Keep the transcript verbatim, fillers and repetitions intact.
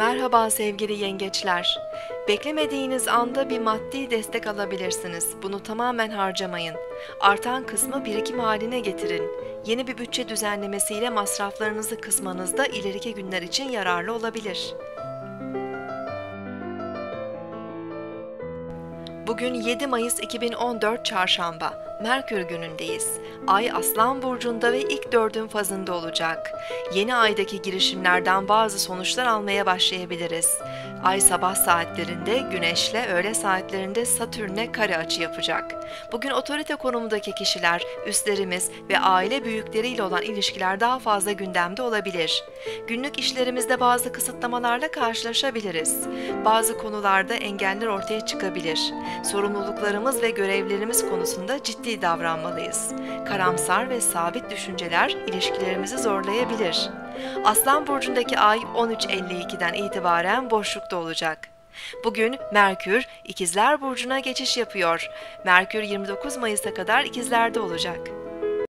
Merhaba sevgili yengeçler. Beklemediğiniz anda bir maddi destek alabilirsiniz. Bunu tamamen harcamayın. Artan kısmı birikim haline getirin. Yeni bir bütçe düzenlemesiyle masraflarınızı kısmanızda ileriki günler için yararlı olabilir. Bugün yedi Mayıs iki bin on dört Çarşamba, Merkür günündeyiz. Ay Aslan Burcu'nda ve ilk dördün fazında olacak. Yeni aydaki girişimlerden bazı sonuçlar almaya başlayabiliriz. Ay sabah saatlerinde Güneş'le öğle saatlerinde Satürn'e kare açı yapacak. Bugün otorite konumundaki kişiler, üstlerimiz ve aile büyükleriyle olan ilişkiler daha fazla gündemde olabilir. Günlük işlerimizde bazı kısıtlamalarla karşılaşabiliriz. Bazı konularda engeller ortaya çıkabilir. Sorumluluklarımız ve görevlerimiz konusunda ciddi davranmalıyız. Karamsar ve sabit düşünceler ilişkilerimizi zorlayabilir. Aslan Burcu'ndaki ay on üç elli iki'den itibaren boşlukta olacak. Bugün Merkür İkizler Burcu'na geçiş yapıyor. Merkür yirmi dokuz Mayıs'a kadar İkizler'de olacak.